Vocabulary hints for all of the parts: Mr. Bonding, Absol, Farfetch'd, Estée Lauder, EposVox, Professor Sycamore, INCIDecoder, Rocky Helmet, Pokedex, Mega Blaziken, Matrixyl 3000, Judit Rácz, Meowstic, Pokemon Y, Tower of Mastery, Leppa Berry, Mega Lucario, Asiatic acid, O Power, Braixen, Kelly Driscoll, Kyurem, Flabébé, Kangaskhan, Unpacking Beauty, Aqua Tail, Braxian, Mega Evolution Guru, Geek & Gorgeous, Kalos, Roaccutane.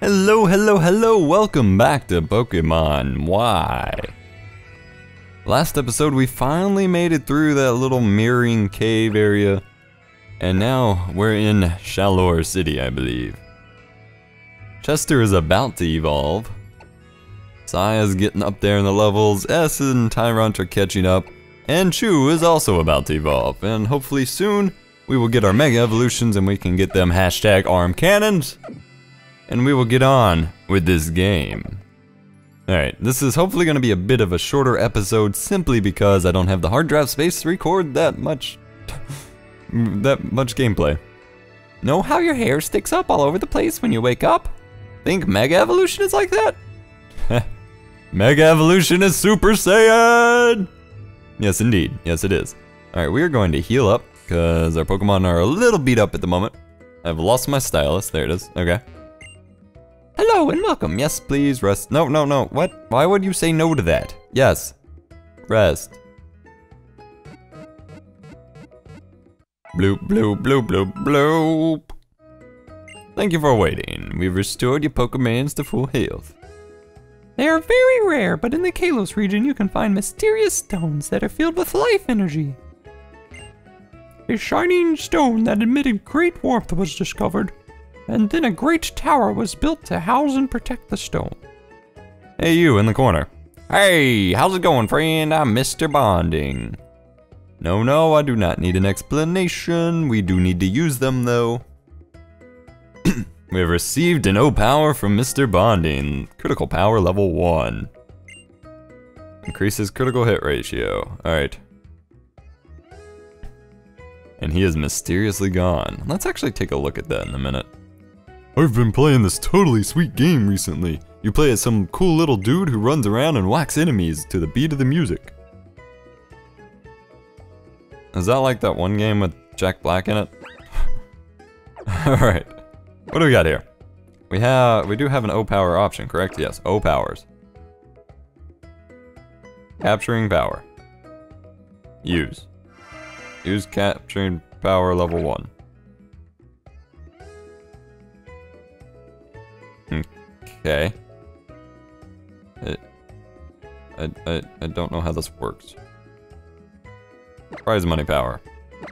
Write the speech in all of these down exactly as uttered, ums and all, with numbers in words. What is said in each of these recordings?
Hello, hello, hello, welcome back to Pokemon Y. Last episode we finally made it through that little mirroring cave area, and now we're in Shalour City, I believe. Chester is about to evolve, Saya's getting up there in the levels, S and Tyrant are catching up, and Chu is also about to evolve, and hopefully soon we will get our Mega Evolutions and we can get them hashtag arm cannons. And we will get on with this game. Alright, this is hopefully going to be a bit of a shorter episode simply because I don't have the hard drive space to record that much... that much gameplay. Know how your hair sticks up all over the place when you wake up? Think Mega Evolution is like that? Mega Evolution is Super Saiyan! Yes indeed, yes it is. Alright, we are going to heal up because our Pokemon are a little beat up at the moment. I've lost my stylus, there it is, okay. Hello and welcome, yes please rest. No, no, no, what? Why would you say no to that? Yes, rest. Bloop, bloop, bloop, bloop, bloop. Thank you for waiting. We've restored your Pokemons to full health. They are very rare, but in the Kalos region you can find mysterious stones that are filled with life energy. A shining stone that emitted great warmth was discovered. And then a great tower was built to house and protect the stone. Hey you, in the corner. Hey, how's it going friend? I'm Mister Bonding. No, no, I do not need an explanation. We do need to use them though. We have received an O Power from Mister Bonding. Critical power level one. Increases critical hit ratio. Alright. And he is mysteriously gone. Let's actually take a look at that in a minute. I've been playing this totally sweet game recently. You play as some cool little dude who runs around and whacks enemies to the beat of the music. Is that like that one game with Jack Black in it? Alright. What do we got here? We have, we do have an O Power option, correct? Yes, O Powers. Capturing power. Use. Use capturing power level one. Okay. I, I, I don't know how this works. Prize money power.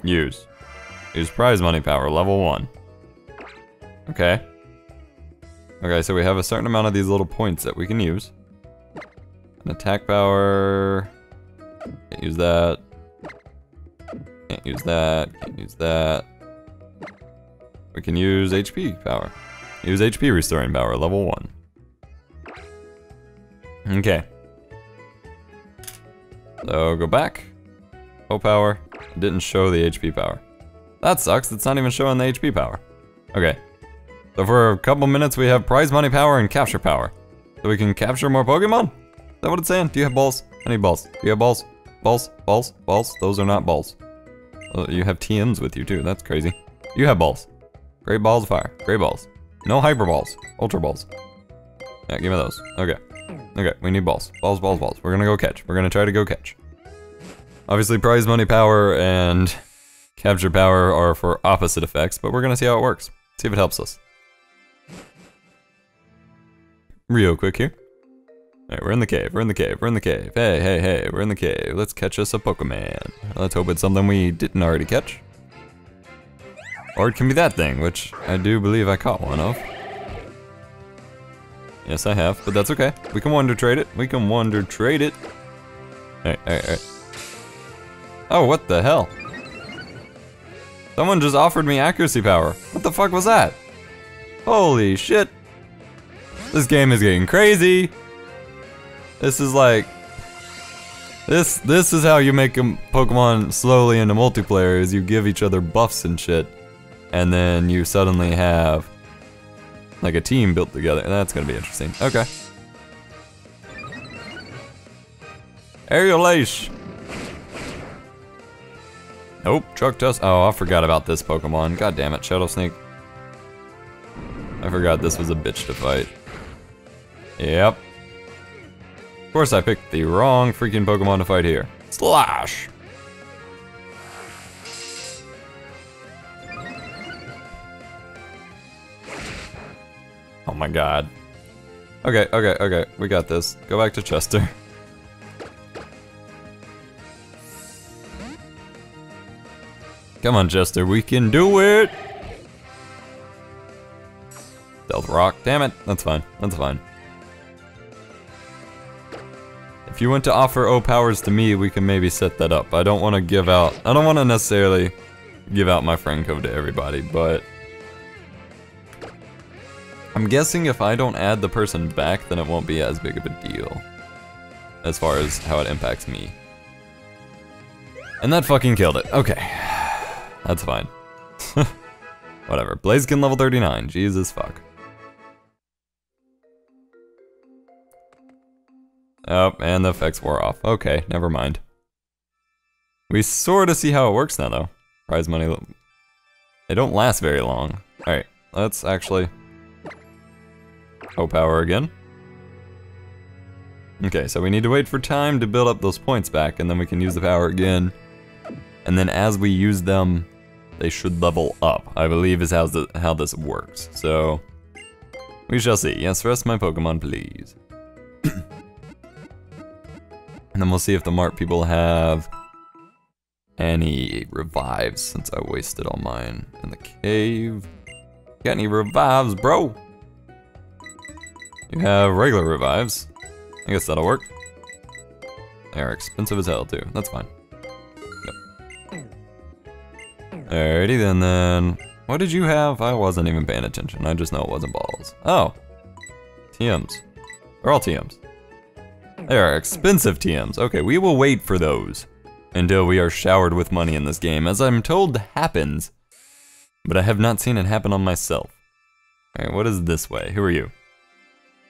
Use. Use prize money power, level one. Okay. Okay, so we have a certain amount of these little points that we can use. An attack power. Can't use that. Can't use that. Can't use that. We can use H P power. Use H P restoring power, level one. Okay. So go back. O Power. It didn't show the H P power. That sucks, it's not even showing the H P power. Okay. So for a couple minutes we have prize money power and capture power. So we can capture more Pokemon? Is that what it's saying? Do you have balls? I need balls. Do you have balls? Balls? Balls? Balls? Those are not balls. Oh, you have T Ms with you too, that's crazy. You have balls. Great balls of fire. Great balls. No hyper balls. Ultra balls. Yeah, give me those. Okay. Okay, we need balls. Balls, balls, balls. We're gonna go catch. We're gonna try to go catch. Obviously, prize money power and capture power are for opposite effects, but we're gonna see how it works. See if it helps us. Real quick here. Alright, we're in the cave. We're in the cave. We're in the cave. Hey, hey, hey. We're in the cave. Let's catch us a Pokemon. Let's hope it's something we didn't already catch. Or it can be that thing, which I do believe I caught one of. Yes, I have, but that's okay. We can wonder trade it. We can wonder trade it. Alright, alright, alright. Oh, what the hell? Someone just offered me accuracy power. What the fuck was that? Holy shit. This game is getting crazy. This is like... This, this is how you make a Pokemon slowly into multiplayer, is you give each other buffs and shit. And then you suddenly have like a team built together. That's gonna be interesting. Okay. Eviolite. Nope, trucked us. Oh, I forgot about this Pokemon. God damn it, Shadow Sneak. I forgot this was a bitch to fight. Yep. Of course I picked the wrong freaking Pokemon to fight here. Slash. Oh my god. Okay, okay, okay, we got this. Go back to Chester. Come on, Chester, we can do it! Delve Rock, damn it, that's fine, that's fine. If you want to offer O powers to me, we can maybe set that up. I don't want to give out, I don't want to necessarily give out my friend code to everybody, but I'm guessing if I don't add the person back, then it won't be as big of a deal as far as how it impacts me. And that fucking killed it, okay. That's fine. Whatever. Blaziken level thirty-nine. Jesus fuck. Oh, and the effects wore off. Okay, never mind. We sort of see how it works now, though. Prize money. They don't last very long. Alright, let's actually... O Power again. Okay, so we need to wait for time to build up those points back, and then we can use the power again. And then as we use them, they should level up, I believe is how, the, how this works. So, we shall see. Yes, rest my Pokemon, please. And then we'll see if the Mart people have any revives, since I wasted all mine in the cave. Got any revives, bro? You have regular revives. I guess that'll work. They're expensive as hell, too. That's fine. Alrighty then, then. What did you have? I wasn't even paying attention. I just know it wasn't balls. Oh. T Ms. They're all T Ms. They are expensive T Ms. Okay, we will wait for those until we are showered with money in this game, as I'm told happens, but I have not seen it happen on myself. Alright, what is this way? Who are you?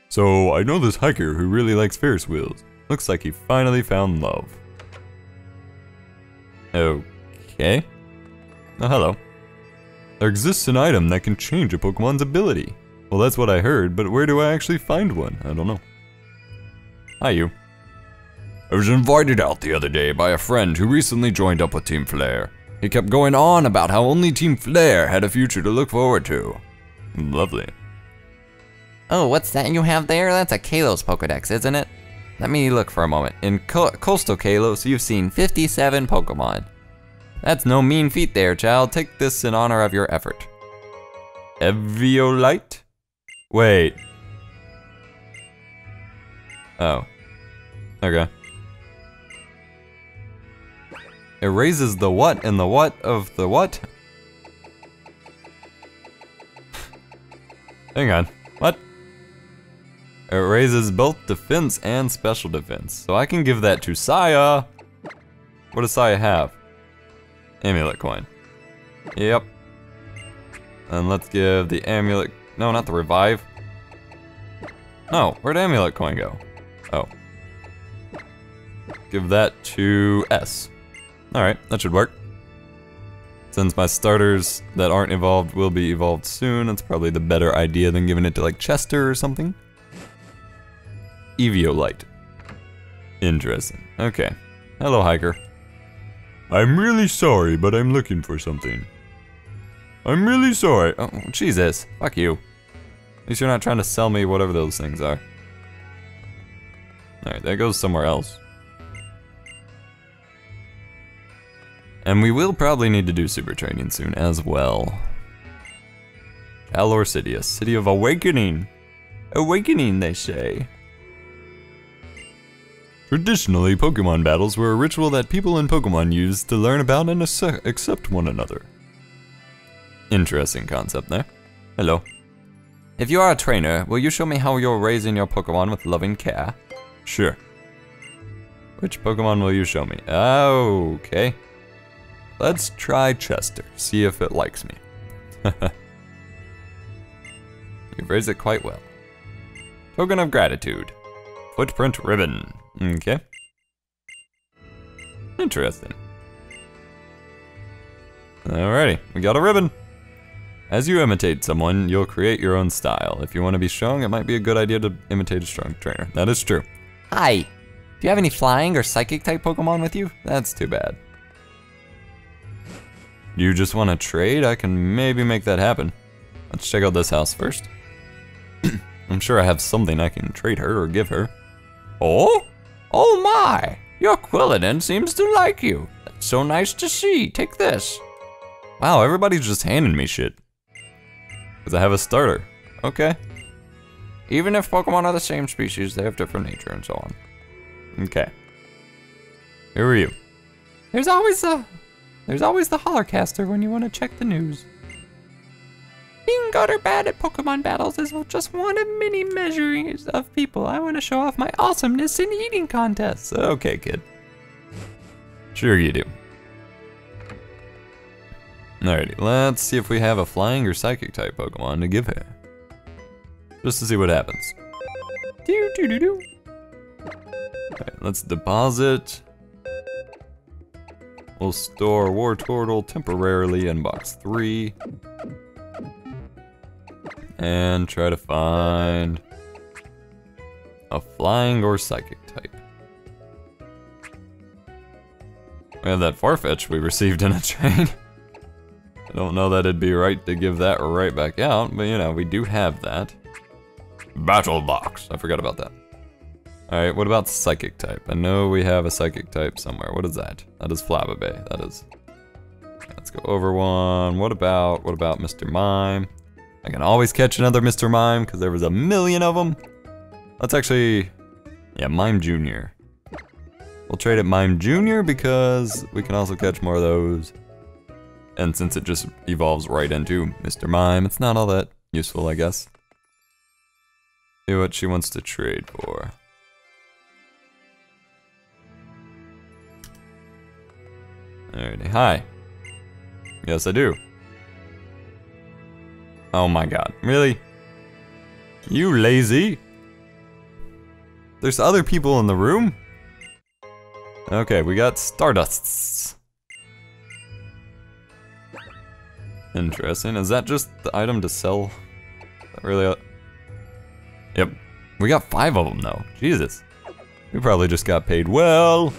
So, I know this hiker who really likes Ferris wheels. Looks like he finally found love. Okay. Oh, hello. There exists an item that can change a Pokemon's ability. Well, that's what I heard, but where do I actually find one? I don't know. Hi, you. I was invited out the other day by a friend who recently joined up with Team Flare. He kept going on about how only Team Flare had a future to look forward to. Lovely. Oh, what's that you have there? That's a Kalos Pokedex, isn't it? Let me look for a moment. In Co- Coastal Kalos, you've seen fifty-seven Pokemon. That's no mean feat there, child. Take this in honor of your effort. Eviolite? Wait. Oh. Okay. It raises the what and the what of the what? Hang on. What? It raises both defense and special defense. So I can give that to Saya. What does Saya have? Amulet coin. Yep. And let's give the amulet... No, not the revive. No, where'd amulet coin go? Oh. Give that to S. Alright, that should work. Since my starters that aren't evolved will be evolved soon, that's probably the better idea than giving it to like Chester or something. Eviolite. Interesting. Okay. Hello, hiker. I'm really sorry, but I'm looking for something. I'm really sorry. Oh, Jesus. Fuck you. At least you're not trying to sell me whatever those things are. Alright, that goes somewhere else. And we will probably need to do super training soon as well. Shalour City, a city of awakening. Awakening, they say. Traditionally, Pokemon battles were a ritual that people in Pokemon used to learn about and accept one another. Interesting concept there. Hello. If you are a trainer, will you show me how you're raising your Pokemon with loving care? Sure. Which Pokemon will you show me? Okay. Let's try Chester, see if it likes me. You've raised it quite well. Token of gratitude. Footprint ribbon. Okay. Interesting. Alrighty, we got a ribbon. As you imitate someone, you'll create your own style. If you want to be strong, it might be a good idea to imitate a strong trainer. That is true. Hi. Do you have any flying or psychic type Pokemon with you? That's too bad. Do you just want to trade? I can maybe make that happen. Let's check out this house first. I'm sure I have something I can trade her or give her. Oh? Oh my! Your Quilladin seems to like you. That's so nice to see. Take this. Wow, everybody's just handing me shit. Because I have a starter. Okay. Even if Pokemon are the same species, they have different nature and so on. Okay. Who are you? There's always the... There's always the Holocaster when you want to check the news. Being good or bad at Pokemon battles is just one of many measures of people. I want to show off my awesomeness in eating contests. Okay, kid. Sure you do. Alrighty, let's see if we have a flying or psychic type Pokemon to give her. Just to see what happens. Do do do do. Alright, let's deposit. We'll store War Turtle temporarily in box three. And try to find a flying or psychic type. We have that Farfetch'd we received in a trade. I don't know that it'd be right to give that right back out, but you know, we do have that. Battle Box, I forgot about that. Alright, what about psychic type? I know we have a psychic type somewhere. What is that? That is Flabébé, that is. Let's go over one. What about, what about Mister Mime? I can always catch another Mister Mime, because there was a million of them. Let's actually, yeah, Mime Junior We'll trade at Mime Junior because we can also catch more of those. And since it just evolves right into Mister Mime, it's not all that useful, I guess. See what she wants to trade for. Alrighty, hi. Yes, I do. Oh my god, really? You lazy? There's other people in the room? Okay, we got Stardusts. Interesting, is that just the item to sell? Is that really a... Yep, we got five of them though, Jesus. We probably just got paid well.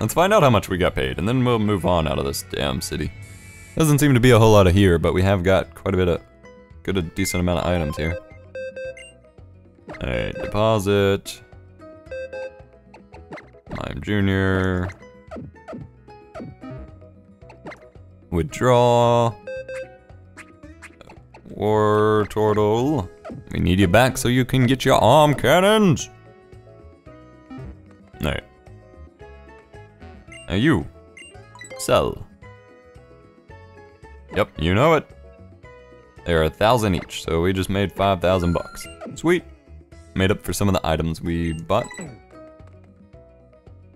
Let's find out how much we got paid, and then we'll move on out of this damn city. Doesn't seem to be a whole lot of here, but we have got quite a bit of, good a decent amount of items here. Alright, deposit. Mime Junior. Withdraw. War Turtle. We need you back so you can get your arm cannons. Alright. Now you. Sell. Yep, you know it. They're a thousand each, so we just made five thousand bucks. Sweet. Made up for some of the items we bought.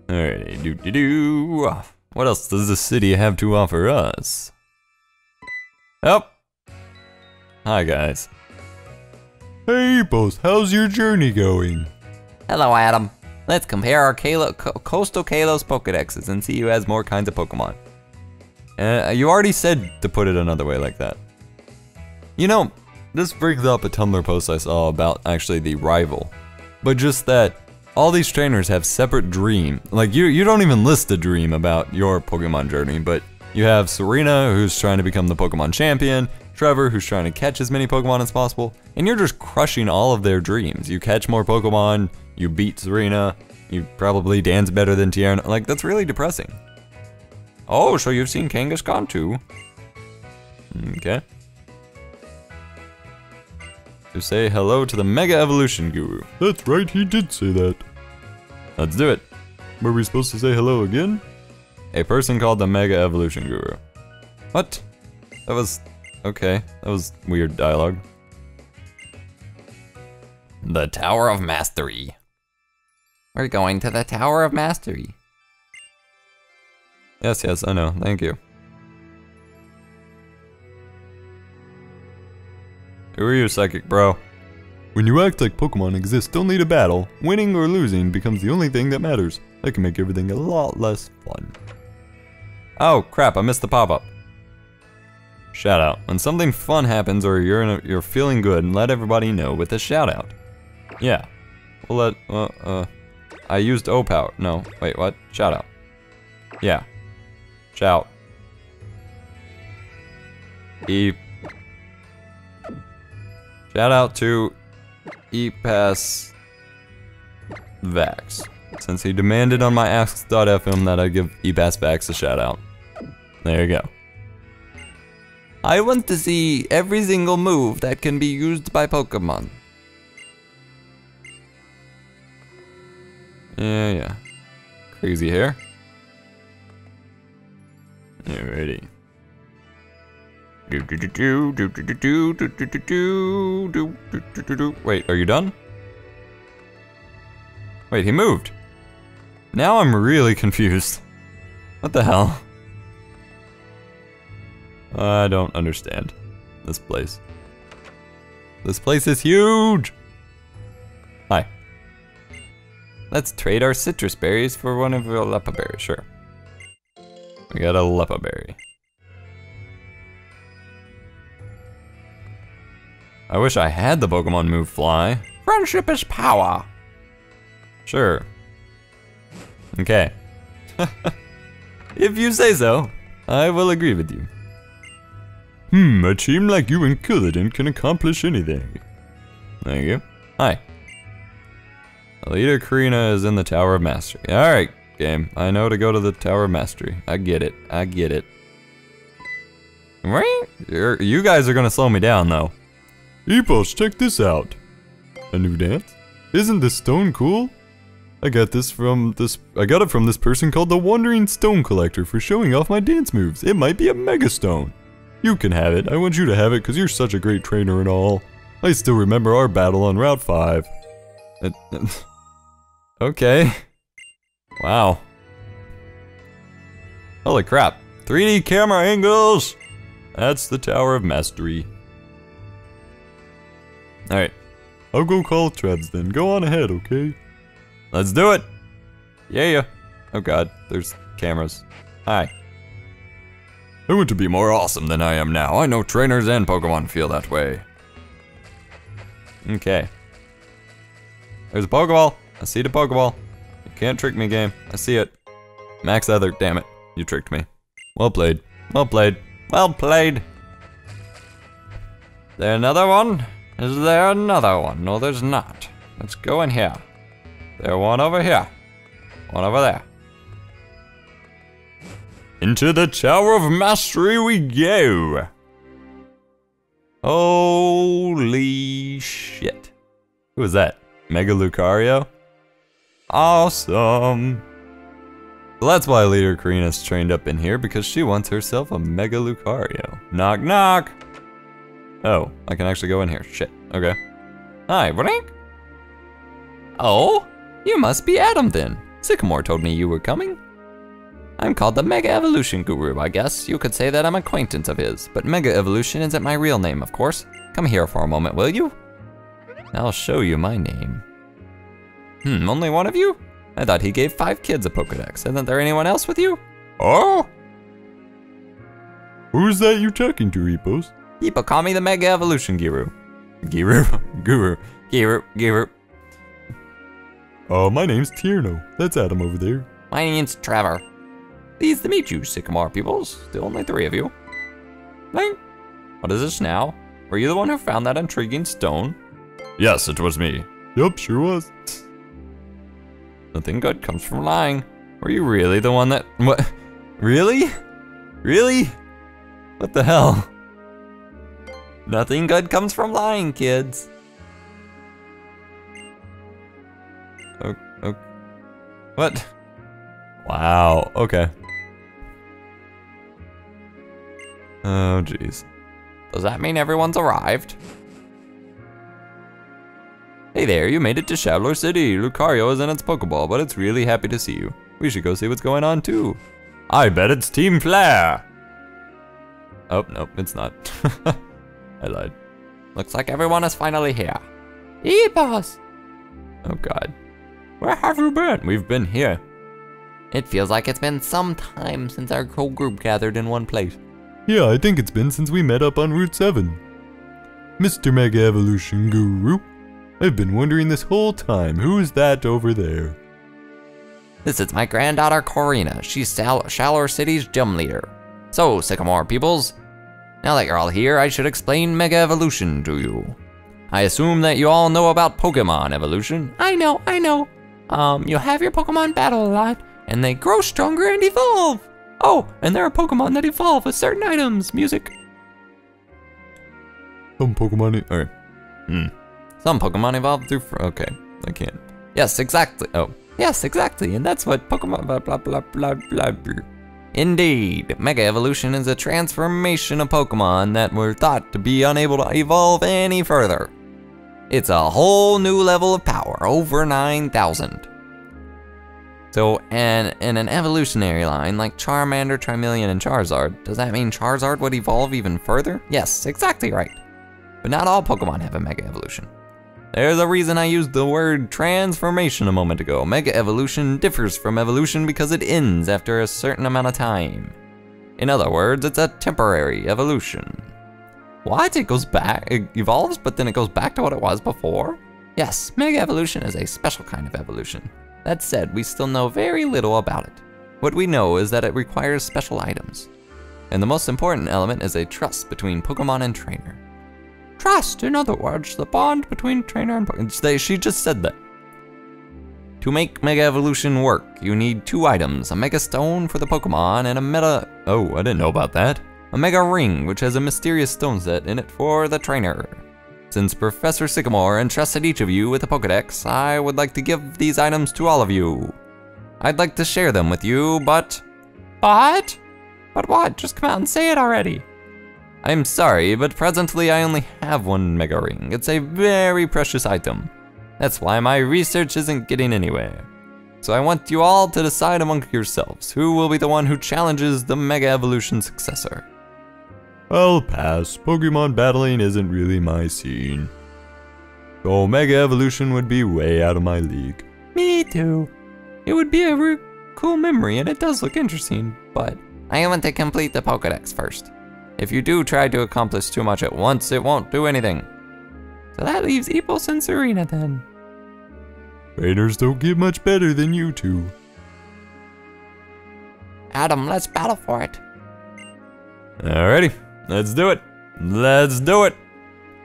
Alrighty, doo doo doo. What else does the city have to offer us? Yep. Hi guys. Hey Epos, how's your journey going? Hello Adam. Let's compare our Kalo Co Coastal Kalos Pokedexes and see who has more kinds of Pokemon. Uh, you already said to put it another way like that. You know, this brings up a Tumblr post I saw about actually the rival. But just that, all these trainers have separate dream. Like, you you don't even list a dream about your Pokemon journey, but you have Serena, who's trying to become the Pokemon champion, Trevor, who's trying to catch as many Pokemon as possible, and you're just crushing all of their dreams. You catch more Pokemon, you beat Serena, you probably dance better than Tierna. Like, that's really depressing. Oh, so you've seen Kangaskhan too. Okay. To say hello to the Mega Evolution Guru. That's right, he did say that. Let's do it. Were we supposed to say hello again? A person called the Mega Evolution Guru. What? That was... Okay, that was weird dialogue. The Tower of Mastery. We're going to the Tower of Mastery. Yes, yes, I know. Thank you. Who are you, psychic bro? When you act like Pokemon exist only to battle, winning or losing becomes the only thing that matters. That can make everything a lot less fun. Oh crap, I missed the pop-up. Shout out. When something fun happens or you're in a, you're feeling good, let everybody know with a shout out. Yeah. We'll let, uh, uh, I used O Power. No, wait, what? Shout out. Yeah. Shout. E. Shout out to EposVox, since he demanded on my asks dot f m that I give EposVox a shout out. There you go. I want to see every single move that can be used by Pokemon. Yeah, yeah. Crazy hair. Alrighty. Wait, are you done? Wait, he moved. Now I'm really confused. What the hell? I don't understand this place. This place is huge! Hi. Let's trade our citrus berries for one of the Leppa Berry, sure. We got a Leppa Berry. I wish I had the Pokemon move Fly. Friendship is power! Sure. Okay. If you say so, I will agree with you. Hmm, a team like you and Kyurem can accomplish anything. There you go. Hi. Leader Korrina is in the Tower of Mastery. Alright, game. I know to go to the Tower of Mastery. I get it. I get it. Right? You're, you guys are gonna slow me down, though. Epos, check this out. A new dance? Isn't this stone cool? I got this from this- I got it from this person called the Wandering Stone Collector for showing off my dance moves. It might be a mega stone. You can have it. I want you to have it because you're such a great trainer and all. I still remember our battle on Route five. Okay. Wow. Holy crap. three D camera angles! That's the Tower of Mastery. Alright. I'll go call Trebs then. Go on ahead, okay? Let's do it! Yeah, yeah. Oh god, there's cameras. Hi. I want to be more awesome than I am now. I know trainers and Pokemon feel that way. Okay. There's a Pokeball. I see the Pokeball. You can't trick me, game. I see it. Max Ether, damn it. You tricked me. Well played. Well played. Well played. Is there another one? Is there another one? No, there's not. Let's go in here. There's one over here. One over there. Into the Tower of Mastery we go! Holy shit. Who was that? Mega Lucario? Awesome! So that's why Leader Korrina's trained up in here, because she wants herself a Mega Lucario. Knock knock! Oh, I can actually go in here. Shit, okay. Hi, Brink! Oh, you must be Adam then. Sycamore told me you were coming. I'm called the Mega Evolution Guru, I guess. You could say that I'm an acquaintance of his, but Mega Evolution isn't my real name, of course. Come here for a moment, will you? I'll show you my name. Hmm, only one of you? I thought he gave five kids a Pokedex. Isn't there anyone else with you? Oh? Who's that you talking to, Epos? Epos, call me the Mega Evolution Guru. Guru? Guru. Guru. Guru. Uh, my name's Tierno. That's Adam over there. My name's Trevor. Pleased to meet you, Sycamore pupils. Still only three of you. Bling. What is this now? Were you the one who found that intriguing stone? Yes, it was me. Yup, sure was. Nothing good comes from lying. Were you really the one that... What? Really? Really? What the hell? Nothing good comes from lying, kids. Oh, oh. What? Wow, okay. Oh, jeez. Does that mean everyone's arrived? Hey there, you made it to Shalour City. Lucario is in its Pokeball, but it's really happy to see you. We should go see what's going on, too. I bet it's Team Flare! Oh, no, it's not. I lied. Looks like everyone is finally here. Epos! Oh, God. Where have you been? We've been here. It feels like it's been some time since our whole group gathered in one place. Yeah, I think it's been since we met up on Route seven. Mister Mega Evolution Guru, I've been wondering this whole time, who's that over there? This is my granddaughter Korrina. She's Shal Shalour City's gym leader. So, Sycamore peoples, now that you're all here, I should explain Mega Evolution to you. I assume that you all know about Pokemon evolution. I know, I know. Um, you'll have your Pokemon battle a lot, and they grow stronger and evolve. Oh, and there are Pokemon that evolve with certain items. Music. Some Pokemon, alright. Hmm. Some Pokemon evolve through, okay, I can't. Yes, exactly, oh. Yes, exactly, and that's what Pokemon, blah, blah, blah, blah, blah, blah. Indeed, Mega Evolution is a transformation of Pokemon that were thought to be unable to evolve any further. It's a whole new level of power, over nine thousand. So, and in an evolutionary line, like Charmander, Charmeleon, and Charizard, does that mean Charizard would evolve even further? Yes, exactly right. But not all Pokemon have a Mega Evolution. There's a reason I used the word transformation a moment ago. Mega Evolution differs from evolution because it ends after a certain amount of time. In other words, it's a temporary evolution. What? It goes back, it evolves, but then it goes back to what it was before? Yes, Mega Evolution is a special kind of evolution. That said, we still know very little about it. What we know is that it requires special items. And the most important element is a trust between Pokemon and trainer. Trust, in other words, the bond between trainer and Pokemon. She just said that. To make Mega Evolution work, you need two items, a Mega Stone for the Pokemon and a Meta, oh, I didn't know about that. A Mega Ring, which has a mysterious stone set in it for the trainer. Since Professor Sycamore entrusted each of you with a Pokedex, I would like to give these items to all of you. I'd like to share them with you, but... But? But what? Just come out and say it already. I'm sorry, but presently I only have one Mega Ring. It's a very precious item. That's why my research isn't getting anywhere. So I want you all to decide among yourselves who will be the one who challenges the Mega Evolution successor. I'll pass. Pokemon battling isn't really my scene. So Mega Evolution would be way out of my league. Me too. It would be a really cool memory and it does look interesting, but I want to complete the Pokedex first. If you do try to accomplish too much at once, it won't do anything. So that leaves Epos and Serena then. Raiders don't get much better than you two. Adam, let's battle for it. Alrighty, let's do it. Let's do it.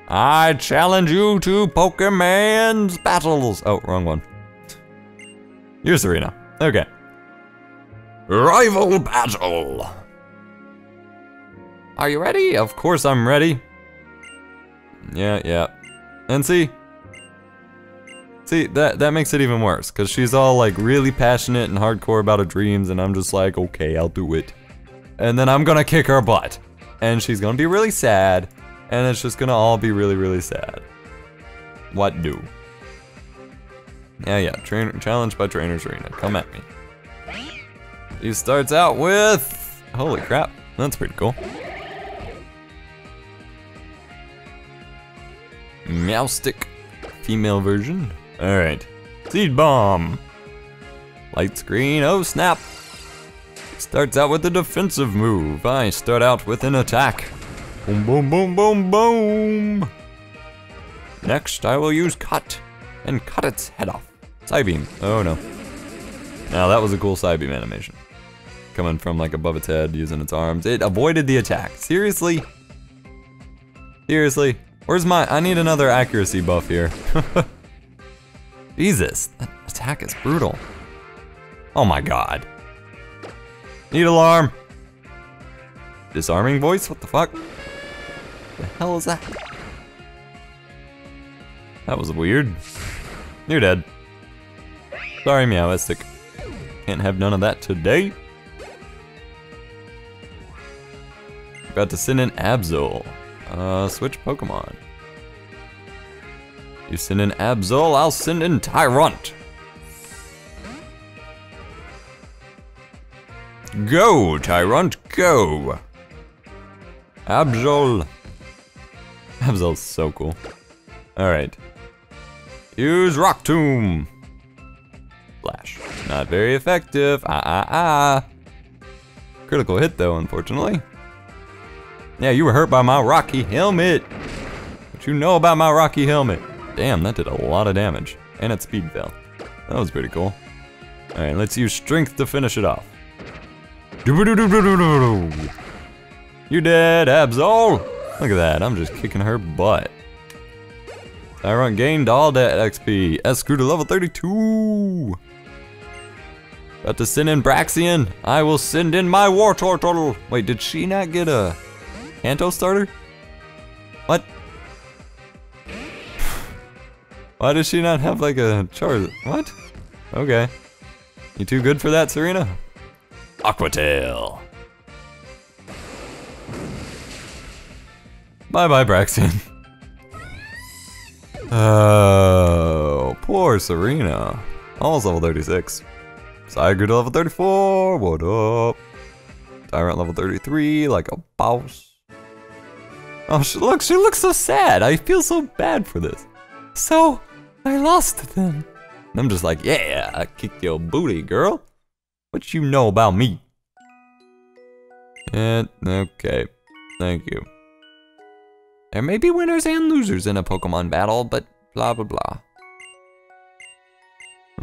I challenge you to Pokemon's battles. Oh, wrong one. You're Serena. Okay. Rival battle. Are you ready? Of course I'm ready. Yeah, yeah. And see? See, that, that makes it even worse, because she's all like really passionate and hardcore about her dreams, and I'm just like, okay, I'll do it. And then I'm gonna kick her butt. And she's gonna be really sad, and it's just gonna all be really, really sad. What do? Yeah, yeah, trainer, challenged by Trainer Serena, come at me. She starts out with, holy crap, that's pretty cool. Meowstick, female version. Alright. Seed Bomb. Light screen, oh snap. Starts out with a defensive move. I start out with an attack. Boom, boom, boom, boom, boom. Next, I will use Cut and cut its head off. Psybeam, oh no. Now that was a cool Psybeam animation. Coming from like above its head, using its arms. It avoided the attack, seriously? Seriously? Where's my, I need another accuracy buff here. Jesus, that attack is brutal. Oh my god. Need alarm. Disarming voice, what the fuck? The hell is that? That was weird. You're dead. Sorry Meowstic. Can't have none of that today. About to send in Absol. Uh, switch Pokemon. You send in Absol, I'll send in Tyrant. Go, Tyrant, go. Absol. Absol's so cool. Alright. Use Rock Tomb. Flash. Not very effective. Ah, ah, ah. Critical hit, though, unfortunately. Yeah, you were hurt by my Rocky Helmet. What you know about my Rocky Helmet? Damn, that did a lot of damage. And it speed fell. That was pretty cool. Alright, let's use Strength to finish it off. You dead, Absol! Look at that, I'm just kicking her butt. Tyron gained all that X P. S grew to level thirty-two. About to send in Braxian. I will send in my War Turtle. Wait, did she not get a Kanto starter? What? Why does she not have like a Charizard? What? Okay. You too good for that, Serena? Aqua Tail. Bye bye, Braxton. Oh, poor Serena. Almost level thirty-six. Psy grew to level thirty-four. What up? Tyrant level thirty-three, like a boss. Oh, she, look, she looks so sad. I feel so bad for this. So, I lost them. And I'm just like, yeah, I kicked your booty, girl. What you know about me? And, okay. Thank you. There may be winners and losers in a Pokemon battle, but blah blah blah.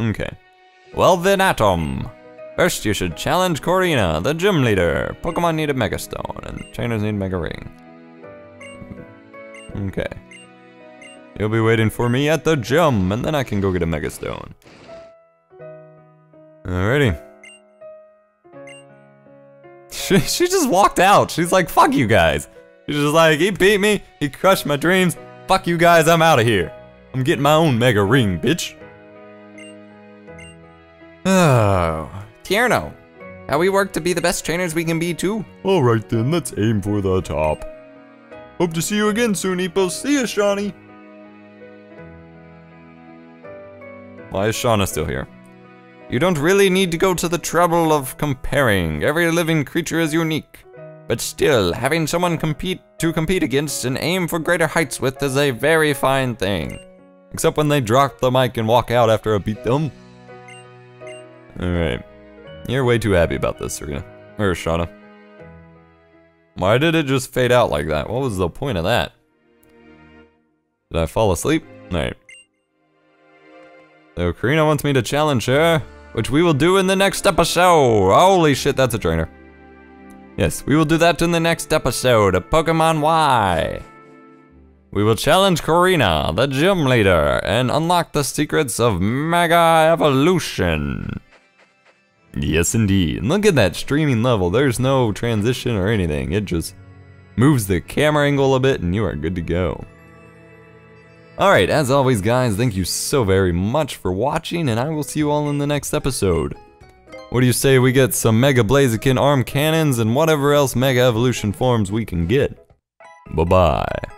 Okay. Well then, Atom. First you should challenge Korrina, the gym leader. Pokemon need a Mega Stone, and trainers need Mega Ring. Okay. You'll be waiting for me at the gym, and then I can go get a Mega Stone. Alrighty. She, she just walked out. She's like, fuck you guys. He's just like, he beat me, he crushed my dreams, fuck you guys, I'm out of here. I'm getting my own Mega Ring, bitch. Oh. Tierno, how we work to be the best trainers we can be too? Alright then, let's aim for the top. Hope to see you again soon, Epos. See ya, Shawnee. Why is Shauna still here? You don't really need to go to the trouble of comparing. Every living creature is unique. But still, having someone compete to compete against and aim for greater heights with is a very fine thing. Except when they drop the mic and walk out after I beat them. Alright. You're way too happy about this, Serena. Or Shauna. Why did it just fade out like that? What was the point of that? Did I fall asleep? Alright. So Korrina wants me to challenge her, which we will do in the next episode. Holy shit, that's a trainer. Yes, we will do that in the next episode of Pokemon Y. We will challenge Korrina, the gym leader, and unlock the secrets of Mega Evolution. Yes, indeed. And look at that streaming level. There's no transition or anything. It just moves the camera angle a bit and you are good to go. Alright, as always, guys, thank you so very much for watching, and I will see you all in the next episode. What do you say we get some Mega Blaziken arm cannons and whatever else Mega Evolution forms we can get? Bye-bye.